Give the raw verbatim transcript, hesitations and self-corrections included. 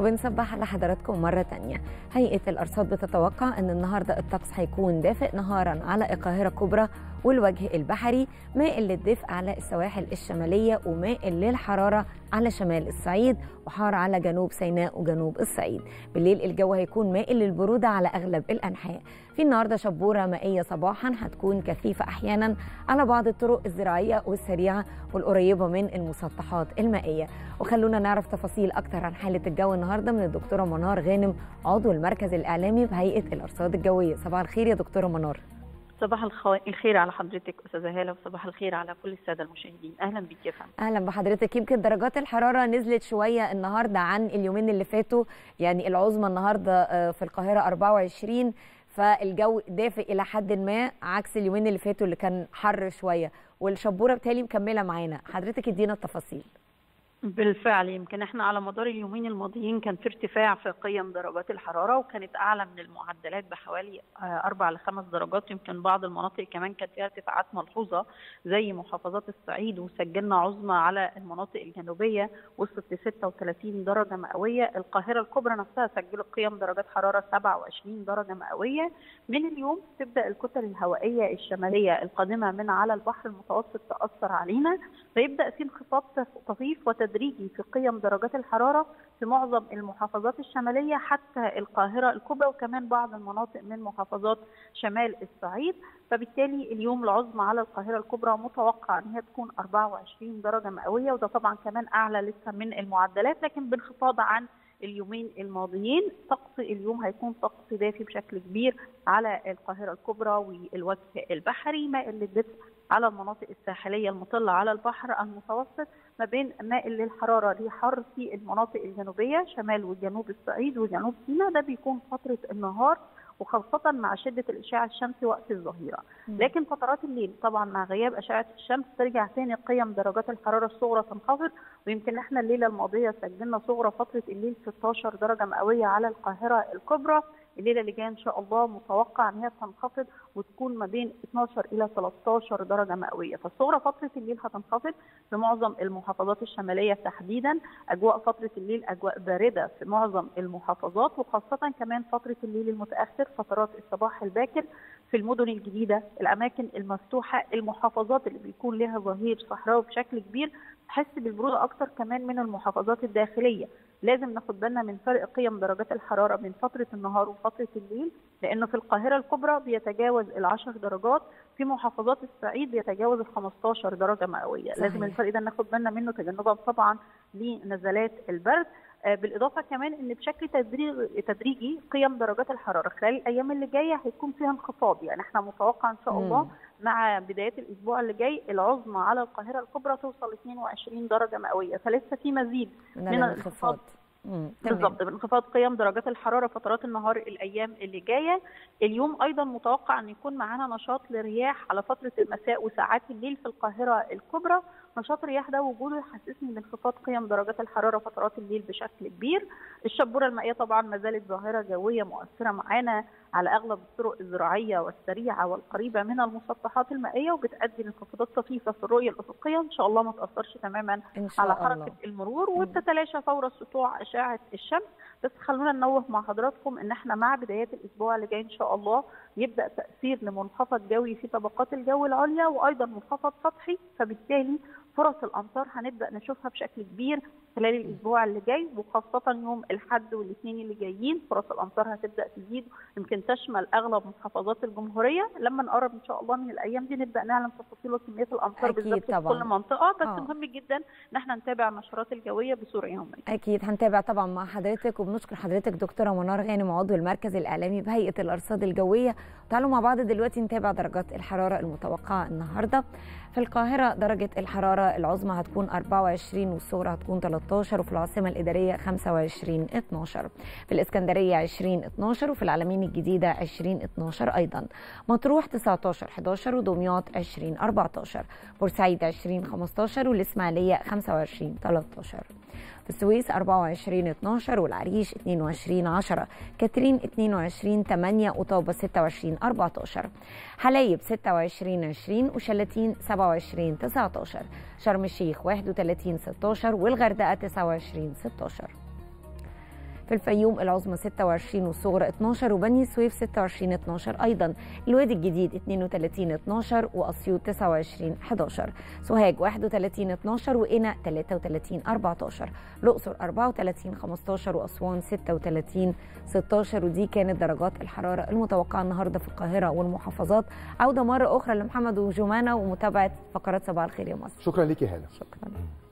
وبنصبح على حضراتكم مرة تانية. هيئة الأرصاد بتتوقع أن النهاردة الطقس هيكون دافئ نهارا على القاهرة الكبرى والوجه البحري، مائل للدفء على السواحل الشمالية، ومائل للحرارة على شمال الصعيد، وحار على جنوب سيناء وجنوب الصعيد. بالليل الجو هيكون مائل للبرودة على أغلب الأنحاء. في النهارده شبورة مائية صباحا هتكون كثيفة أحيانا على بعض الطرق الزراعية والسريعة والقريبة من المسطحات المائية. وخلونا نعرف تفاصيل أكتر عن حالة الجو النهارده من الدكتورة منار غانم، عضو المركز الإعلامي بهيئة الأرصاد الجوية. صباح الخير يا دكتورة منار. صباح الخير على حضرتك أستاذة هالة، وصباح الخير على كل السادة المشاهدين. أهلا بيك يا فندم. أهلا بحضرتك. يمكن درجات الحرارة نزلت شوية النهارده عن اليومين اللي فاتوا، يعني العظمى النهارده في القاهرة أربعة وعشرين، فالجو دافئ إلى حد ما عكس اليومين اللي فاتوا اللي كان حر شوية، والشبورة بتالي مكملة معانا. حضرتك ادينا التفاصيل. بالفعل، يمكن احنا على مدار اليومين الماضيين كان في ارتفاع في قيم درجات الحراره، وكانت اعلى من المعدلات بحوالي اربع لخمس درجات. يمكن بعض المناطق كمان كانت فيها ارتفاعات ملحوظه زي محافظات الصعيد، وسجلنا عظمى على المناطق الجنوبيه وصلت ل ستة وثلاثين درجه مئويه. القاهره الكبرى نفسها سجلت قيم درجات حراره سبعة وعشرين درجه مئويه. من اليوم تبدا الكتل الهوائيه الشماليه القادمه من على البحر المتوسط تاثر علينا، فيبدا في انخفاض طفيف وتدريجي تدريجي في قيم درجات الحرارة في معظم المحافظات الشمالية حتى القاهرة الكبرى، وكمان بعض المناطق من محافظات شمال الصعيد. فبالتالي اليوم العظمى على القاهرة الكبرى متوقع أن هي تكون أربعة وعشرين درجة مئوية، وده طبعا كمان أعلى لسه من المعدلات، لكن بانخفاض عن اليومين الماضيين. طقس اليوم هيكون طقس دافي بشكل كبير على القاهرة الكبرى والوجه البحري، مائل للدفء على المناطق الساحلية المطلة على البحر المتوسط، ما بين مائل للحرارة لحر في المناطق الجنوبية شمال وجنوب الصعيد وجنوب سيناء. ده بيكون فترة النهار وخاصة مع شدة الإشعة الشمس وقت الظهيرة، لكن فترات الليل طبعا مع غياب أشعة الشمس ترجع تاني قيم درجات الحرارة الصغرى تنخفض. ويمكن احنا الليلة الماضية سجلنا صغرى فترة الليل ستة عشر درجة مئوية على القاهرة الكبرى. الليله اللي جايه ان شاء الله متوقع ان هي تنخفض وتكون ما بين اتناشر الى تلتاشر درجه مئويه، فالصغرى فتره الليل هتنخفض في معظم المحافظات الشماليه تحديدا. اجواء فتره الليل اجواء بارده في معظم المحافظات، وخاصه كمان فتره الليل المتاخر، فترات الصباح الباكر في المدن الجديده، الاماكن المفتوحه، المحافظات اللي بيكون لها ظهير صحراوي بشكل كبير تحس بالبروده اكتر كمان من المحافظات الداخليه. لازم ناخد بالنا من فرق قيم درجات الحراره بين فتره النهار وفتره الليل، لانه في القاهره الكبرى بيتجاوز ال عشر درجات، في محافظات الصعيد بيتجاوز ال خمستاشر درجه مئويه. لازم الفرق ده ناخد بالنا منه تجنبا طبعا لنزلات البرد. بالاضافه كمان ان بشكل تدريجي قيم درجات الحراره خلال الايام اللي جايه هيكون فيها انخفاض، يعني احنا متوقع ان شاء الله مع بدايه الاسبوع اللي جاي العظمى على القاهره الكبرى توصل ل اتنين وعشرين درجه مئويه، فلسه في مزيد من الانخفاض. بالضبط، بانخفاض قيم درجات الحراره فترات النهار الايام اللي جايه. اليوم ايضا متوقع ان يكون معانا نشاط لرياح على فتره المساء وساعات الليل في القاهره الكبرى. نشاط الرياح ده وجوده يحسسني بانخفاض قيم درجات الحراره فترات الليل بشكل كبير. الشبوره المائيه طبعا ما زالت ظاهره جويه مؤثره معانا على اغلب الطرق الزراعيه والسريعه والقريبه من المسطحات المائيه، وبتؤدي لانخفاضات طفيفه في الرؤيه الافقيه. ان شاء الله ما تاثرش تماما على حركه الله. المرور، وبتتلاشى فور سطوع اشعه الشمس. بس خلونا ننوه مع حضراتكم ان احنا مع بدايات الاسبوع اللي جاي ان شاء الله يبدا تاثير لمنخفض جوي في طبقات الجو العليا، وايضا منخفض سطحي، فبالتالي فرص الامطار هنبدا نشوفها بشكل كبير خلال الاسبوع اللي جاي، وخاصه يوم الاحد والاثنين اللي جايين فرص الامطار هتبدا تزيد، يمكن تشمل اغلب محافظات الجمهوريه. لما نقرب ان شاء الله من الايام دي نبدا نعلم تفاصيل وكميه الامطار بالظبط في كل منطقه، بس آه. مهم جدا ان احنا نتابع النشرات الجويه بصوره يوميه. اكيد هنتابع طبعا مع حضرتك، وبنشكر حضرتك دكتوره منار غانم، عضو المركز الاعلامي بهيئه الارصاد الجويه. تعالوا مع بعض دلوقتي نتابع درجات الحراره المتوقعه النهارده. في القاهره درجه الحراره العظمى هتكون أربعة وعشرين والصغرى هتكون تلتاشر، وفي العاصمه الاداريه خمسة وعشرين اتناشر، في الاسكندريه عشرين اتناشر، وفي العلمين الجديده عشرين اتناشر ايضا، مطروح تسعتاشر حداشر، ودمياط عشرين اربعتاشر، بورسعيد عشرين خمستاشر، والاسماعيليه خمسة وعشرين تلتاشر، في السويس أربعة وعشرين اتناشر، والعريش اتنين وعشرين عشرة، كاترين اتنين وعشرين تمانية، وطابة ستة وعشرين اربعتاشر، حلايب ستة وعشرين عشرين، وشلاتين سبعة وعشرين تسعتاشر، شرم الشيخ واحد وتلاتين ستاشر، والغردقة تسعة وعشرين ستاشر. في الفيوم العظمى ستة وعشرين والصغرى اتناشر، وبني السويف ستة وعشرين اتناشر أيضا، الوادي الجديد اتنين وتلاتين اتناشر، وأسيوط تسعة وعشرين حداشر، سوهاج واحد وتلاتين اتناشر، وقنا تلاتة وتلاتين اربعتاشر، الأقصر اربعة وتلاتين خمستاشر، وأسوان ستة وتلاتين ستاشر. ودي كانت درجات الحرارة المتوقعة النهارده في القاهرة والمحافظات. عودة مرة أخرى لمحمد وجمانة ومتابعة فقرات صباح الخير يا مصر. شكرا ليكي هلا. شكرا.